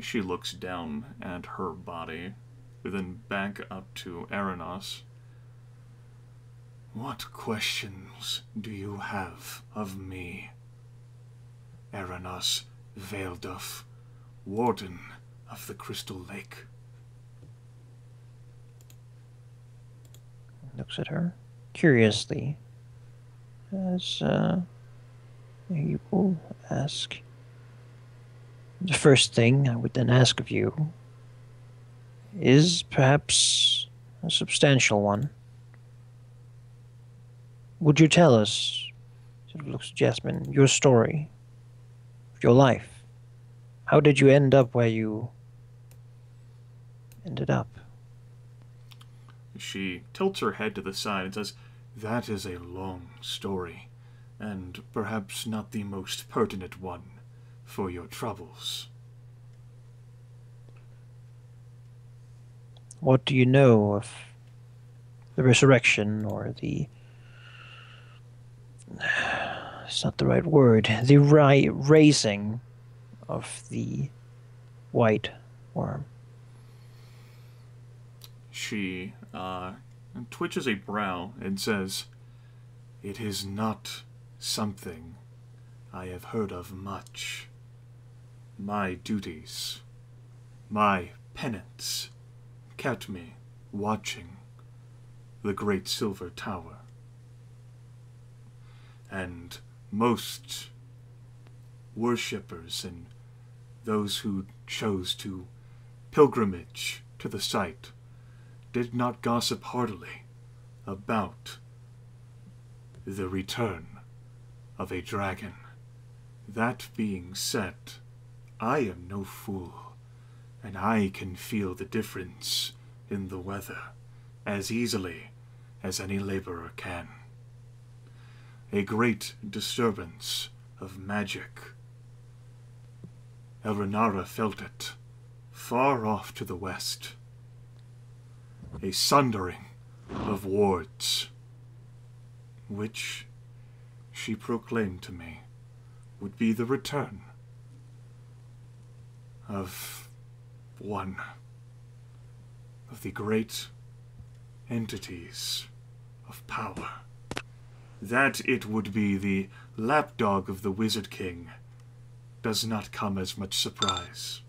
She looks down at her body, then back up to Aranas. What questions do you have of me? Aranas Vaelduth, Warden of the Crystal Lake. Looks at her curiously, as you will ask. The first thing I would then ask of you is perhaps a substantial one. Would you tell us, looks at Jasmine, your story, your life? How did you end up where you ended up? She tilts her head to the side and says, that is a long story, and perhaps not the most pertinent one for your troubles. What do you know of the resurrection, or the... it's not the right word. The raising of the white worm. She twitches a brow and says, it is not something I have heard of much. My duties, my penance, kept me watching the Great Silver Tower. And most worshippers and those who chose to pilgrimage to the site did not gossip heartily about the return of a dragon. That being said, I am no fool, and I can feel the difference in the weather as easily as any laborer can. A great disturbance of magic. Elrenara felt it, far off to the west. A sundering of wards, which she proclaimed to me would be the return of one of the great entities of power. That it would be the lapdog of the Wizard King does not come as much surprise.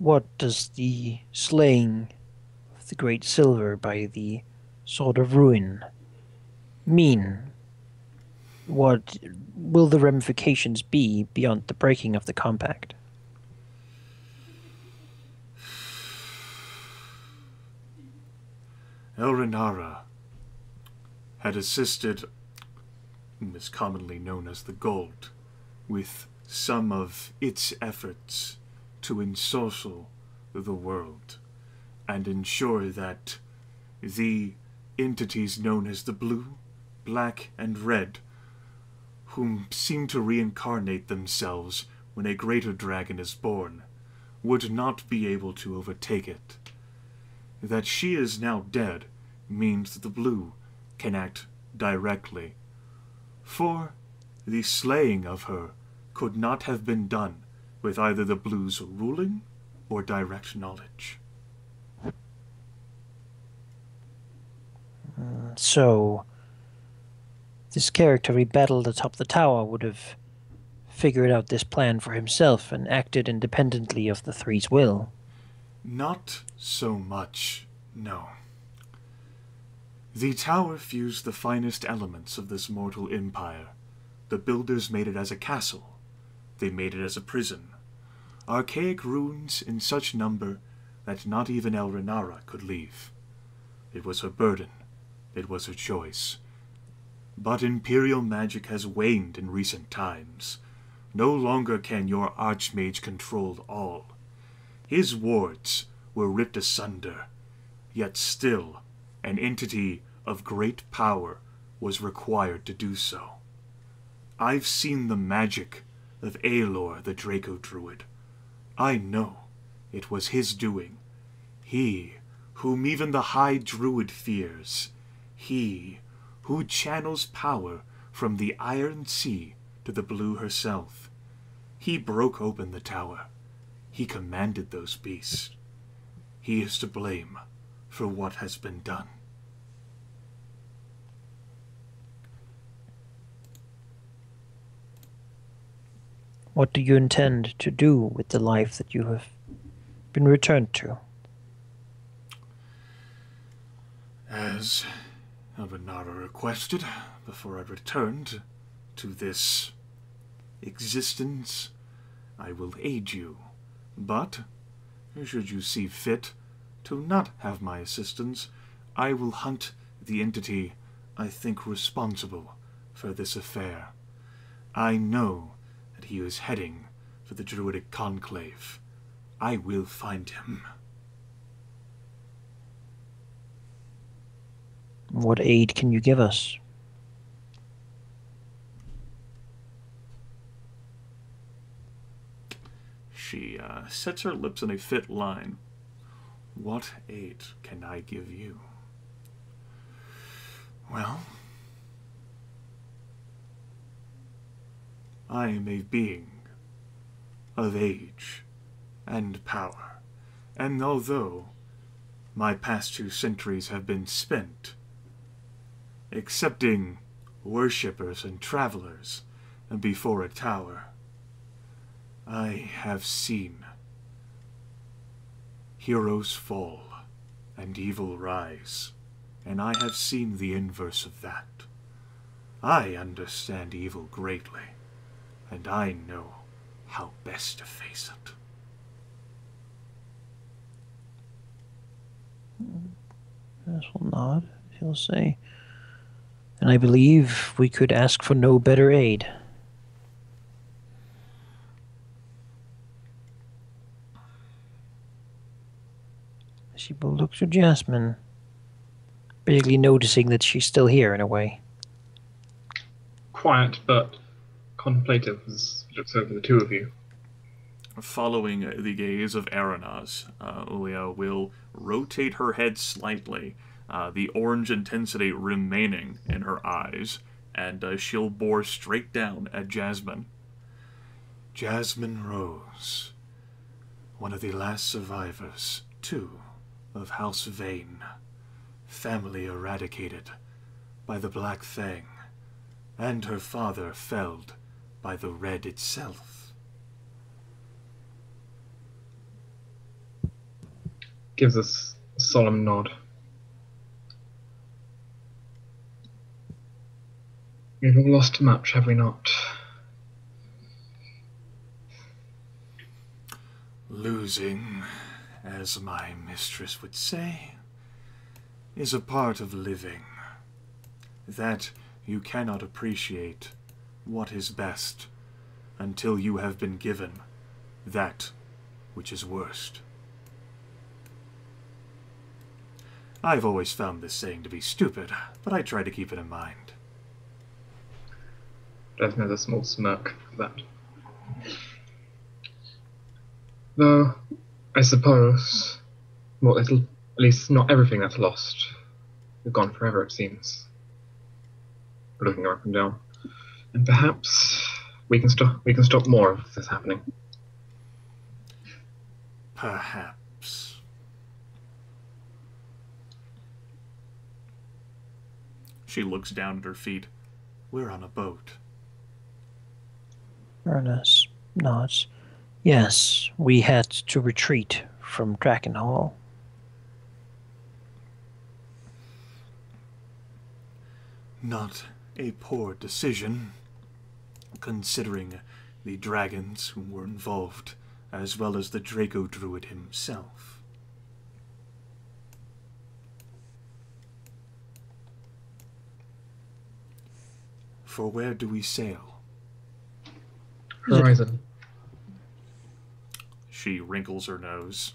What does the slaying of the Great Silver by the Sword of Ruin mean? What will the ramifications be beyond the breaking of the compact? Elrenara had assisted, and is commonly known as the Gold, with some of its efforts to ensorcel the world and ensure that the entities known as the Blue, Black, and Red, whom seem to reincarnate themselves when a greater dragon is born, would not be able to overtake it. That she is now dead means that the Blue can act directly, for the slaying of her could not have been done with either the Blue's ruling or direct knowledge. So, this character he battled atop the tower would have figured out this plan for himself and acted independently of the three's will. Not so much, no. The tower fused the finest elements of this mortal empire. The builders made it as a castle. They made it as a prison. Archaic ruins in such number that not even Elrenara could leave. It was her burden. It was her choice. But imperial magic has waned in recent times. No longer can your archmage control all. His wards were ripped asunder, yet still an entity of great power was required to do so. I've seen the magic of Aelor the Draco Druid. I know it was his doing. He, whom even the High Druid fears. He, who channels power from the Iron Sea to the blue herself. He broke open the tower. He commanded those beasts. He is to blame for what has been done. What do you intend to do with the life that you have been returned to? As Elrenara requested, before I returned to this existence, I will aid you. But, should you see fit to not have my assistance, I will hunt the entity I think responsible for this affair. I know that he is heading for the Druidic Conclave. I will find him. What aid can you give us? She sets her lips in a fit line. What aid can I give you? Well, I am a being of age and power, and although my past 2 centuries have been spent accepting worshippers and travelers and before a tower, I have seen heroes fall and evil rise, and I have seen the inverse of that. I understand evil greatly, and I know how best to face it. This will nod, he'll say. And I believe we could ask for no better aid. She looks at Jasmine, basically noticing that she's still here in a way. Quiet but contemplative as looks over the two of you. Following the gaze of Aranas, Aurelia will rotate her head slightly, the orange intensity remaining in her eyes, and she'll bore straight down at Jasmine. Jasmine Rose, one of the last survivors, too, of House Vane, family eradicated by the Black Fang, and her father felled by the Red itself. Gives us a solemn nod. We've all lost much, have we not? Losing, as my mistress would say, is a part of living. That you cannot appreciate what is best until you have been given that which is worst. I've always found this saying to be stupid, but I try to keep it in mind. There's another small smirk for that. Though, I suppose, well, little, at least not everything that's lost. We've gone forever, it seems. Looking up and down. And perhaps we can stop more of this happening. Perhaps. She looks down at her feet. We're on a boat. Ernest nods. Yes, we had to retreat from Drakenhall. Not a poor decision, considering the dragons who were involved, as well as the Draco Druid himself. For where do we sail? Horizon. She wrinkles her nose,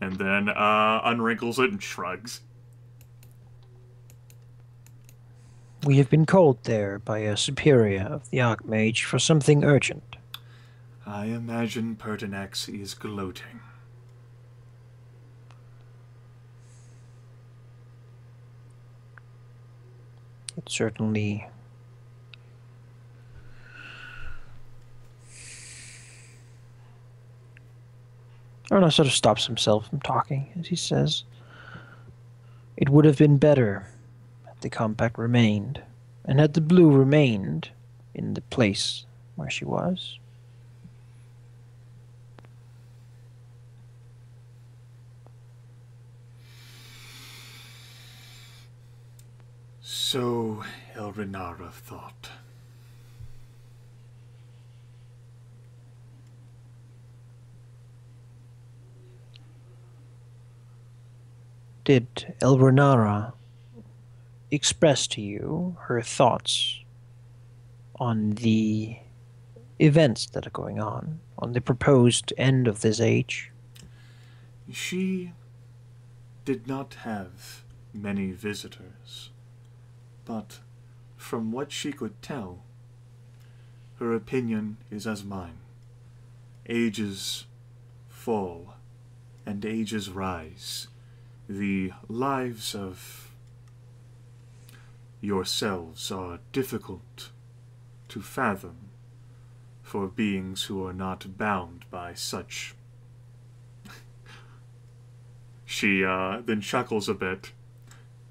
and then unwrinkles it and shrugs. We have been called there by a superior of the Archmage for something urgent. I imagine Pertinax is gloating. It certainly Aranas sort of stops himself from talking as he says, "It would have been better had the compact remained, and had the blue remained in the place where she was." So Elrenara thought. Did Elrenara express to you her thoughts on the events that are going on the proposed end of this age? She did not have many visitors. But from what she could tell, her opinion is as mine. Ages fall and ages rise. The lives of yourselves are difficult to fathom for beings who are not bound by such. She then chuckles a bit.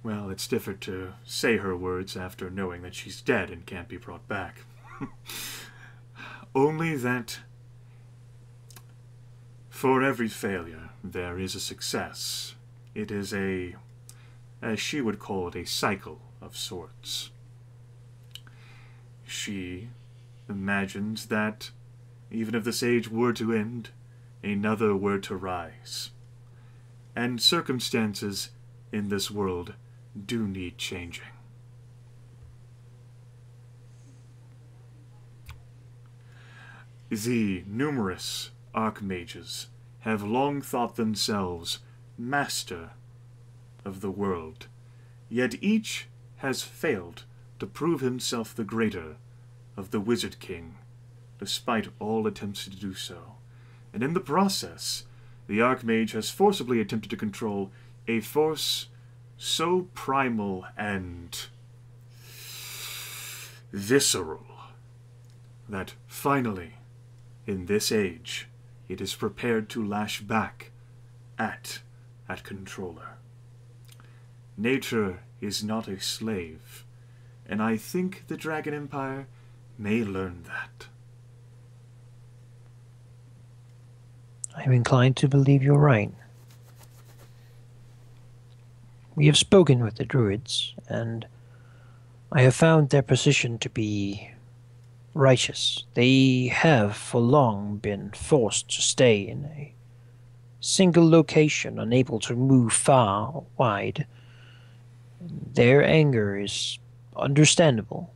Well, it's different to say her words after knowing that she's dead and can't be brought back. Only that for every failure, there is a success. It is a, as she would call it, a cycle of sorts. She imagines that even if this age were to end, another were to rise. And circumstances in this world do need changing. The numerous archmages have long thought themselves master of the world, yet each has failed to prove himself the greater of the Wizard King, despite all attempts to do so. And in the process, the archmage has forcibly attempted to control a force so primal and visceral that finally, in this age, it is prepared to lash back at that controller. Nature is not a slave, and I think the Dragon Empire may learn that. I am inclined to believe you're right. We have spoken with the druids, and I have found their position to be righteous. They have for long been forced to stay in a single location, unable to move far or wide. Their anger is understandable.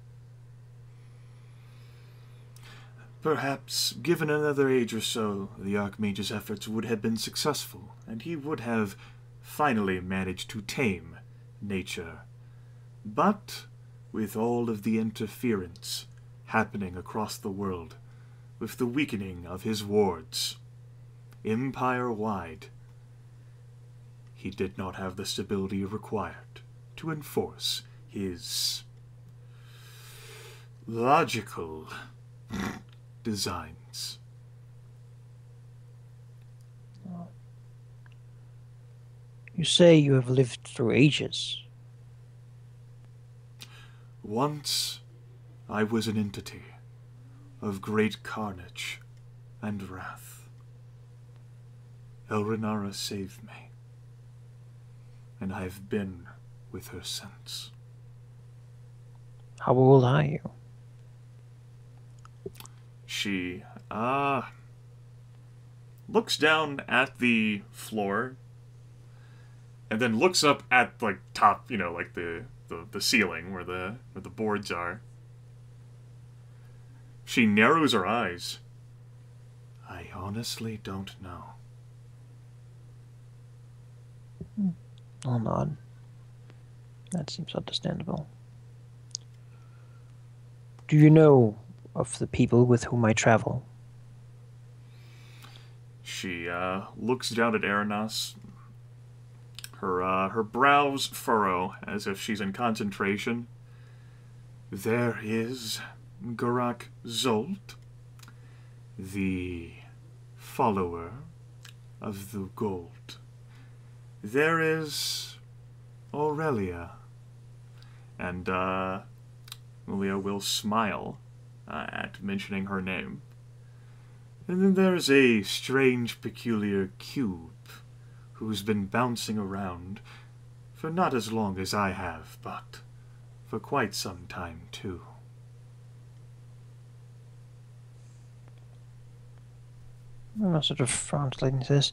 Perhaps, given another age or so, the Archmage's efforts would have been successful, and he would have finally managed to tame nature. But with all of the interference happening across the world, with the weakening of his wards, empire-wide, he did not have the stability required to enforce his logical designs. You say you have lived through ages. Once I was an entity of great carnage and wrath. Elrenara saved me, and I have been with her since. How old are you? She, looks down at the floor, and then looks up at, like, top, you know, like the ceiling where the boards are. She narrows her eyes. I honestly don't know. I'll nod. That seems understandable. Do you know of the people with whom I travel? She looks down at Aranas. Her brows furrow, as if she's in concentration. There is Geráck Zold, the follower of the gold. There is Aurelia. And Maria will smile at mentioning her name. And then there's a strange, peculiar cube who's been bouncing around for not as long as I have, but for quite some time, too. I sort of frowns like this.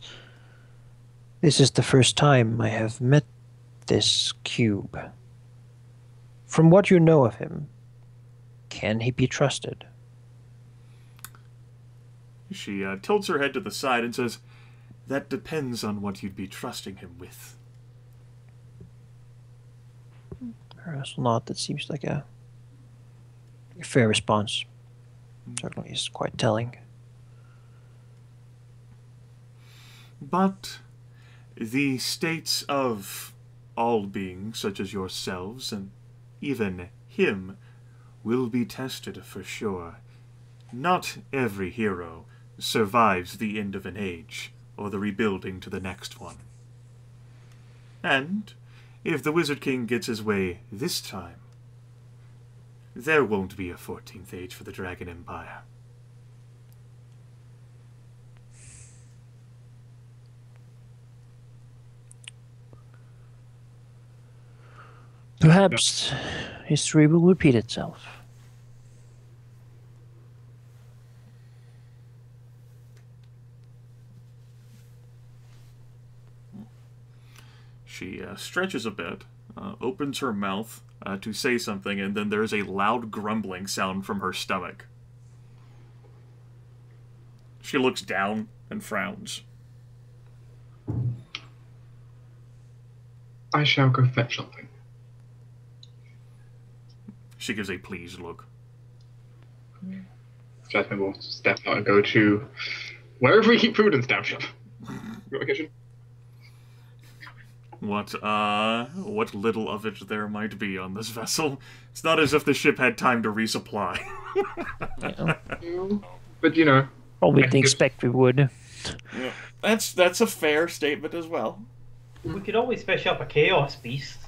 This is the first time I have met this cube. From what you know of him, can he be trusted? She tilts her head to the side and says, that depends on what you'd be trusting him with. Perhaps not. That seems like a fair response. Certainly is quite telling. But the states of all beings, such as yourselves, and even him, will be tested for sure. Not every hero survives the end of an age, or the rebuilding to the next one. And if the Wizard King gets his way this time, there won't be a 14th age for the Dragon Empire. Perhaps history will repeat itself. She stretches a bit, opens her mouth to say something, and then there's a loud grumbling sound from her stomach. She looks down and frowns. I shall go fetch something. She gives a pleased look. Jasmine will step out and go to wherever we keep food and stamp shop. Your kitchen. What little of it there might be on this vessel. It's not as if the ship had time to resupply. Yeah. But you know, probably didn't expect we would. Yeah. That's a fair statement as well. We could always fish up a chaos beast.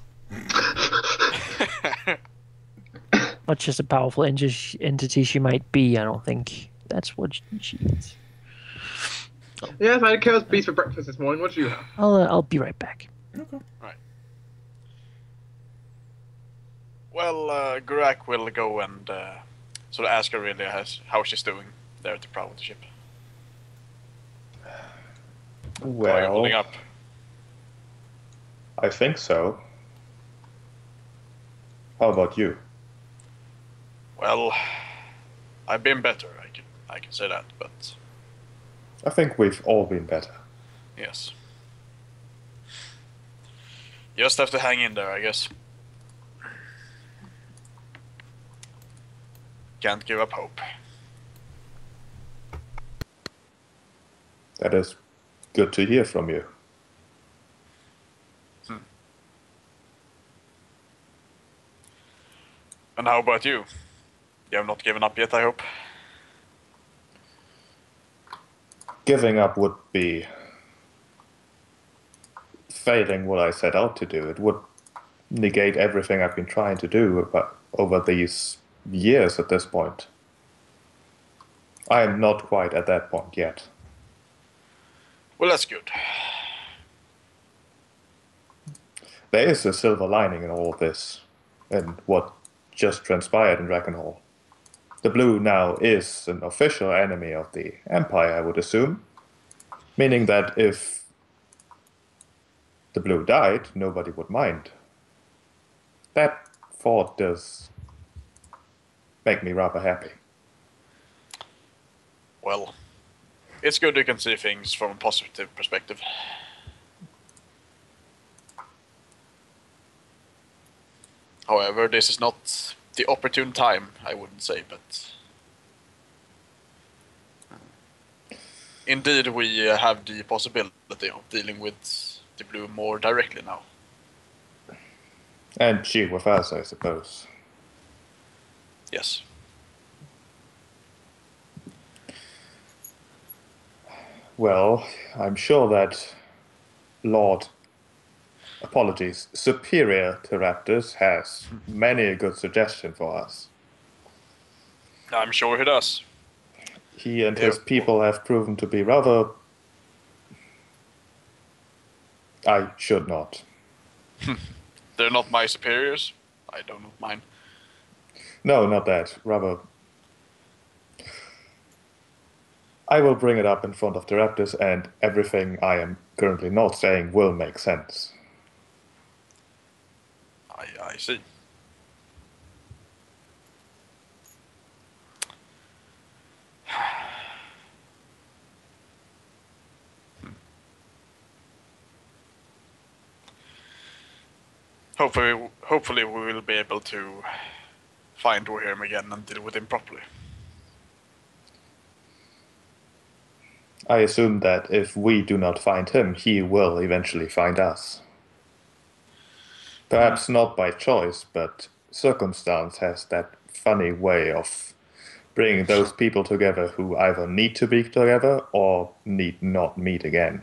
Much as a powerful entity she might be, I don't think that's what she is. Oh. Yes, I had a chaos beast for breakfast this morning. What do you have? I'll be right back. Okay. Right. Well, Geráck will go and sort of ask Aurelia how she's doing there at the prow of the ship. Well, are you holding up? I think so. How about you? Well, I've been better. I can say that, but I think we've all been better. Yes. You just have to hang in there, I guess. Can't give up hope. That is good to hear from you. Hmm. And how about you? You have not given up yet, I hope? Giving up would be failing what I set out to do. It would negate everything I've been trying to do over these years at this point. I am not quite at that point yet. Well, that's good. There is a silver lining in all of this, and what just transpired in Drakenhall. The Blue now is an official enemy of the Empire, I would assume, meaning that if the Blue died, nobody would mind. That thought does make me rather happy. Well, it's good you can see things from a positive perspective. However, this is not the opportune time, I wouldn't say, but indeed we have the possibility of dealing with the Blue more directly now. And she with us, I suppose. Yes. Well, I'm sure that Lord, apologies, Superior Theraptus has many a good suggestion for us. I'm sure he does. He and his people have proven to be rather... I should not. They're not my superiors. I don't know mine. No, not that. Rather... I will bring it up in front of Theraptus, and everything I am currently not saying will make sense. I see. Hopefully we will be able to find him again and deal with him properly. I assume that if we do not find him, he will eventually find us. Perhaps not by choice, but circumstance has that funny way of bringing those people together who either need to be together or need not meet again.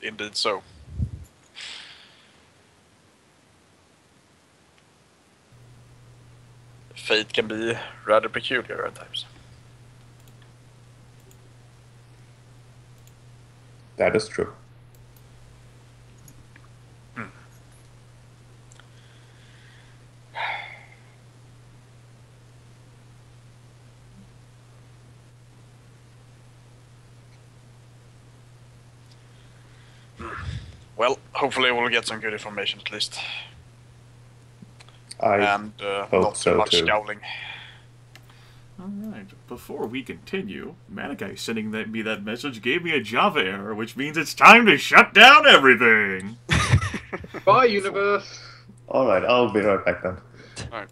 Indeed so. Fate can be rather peculiar at times. That is true. Mm. Well, hopefully we'll get some good information at least. And not so much scowling. Alright, before we continue, Manikai sending me that message gave me a Java error, which means it's time to shut down everything! Bye, universe! Alright, I'll be right back then. Alright.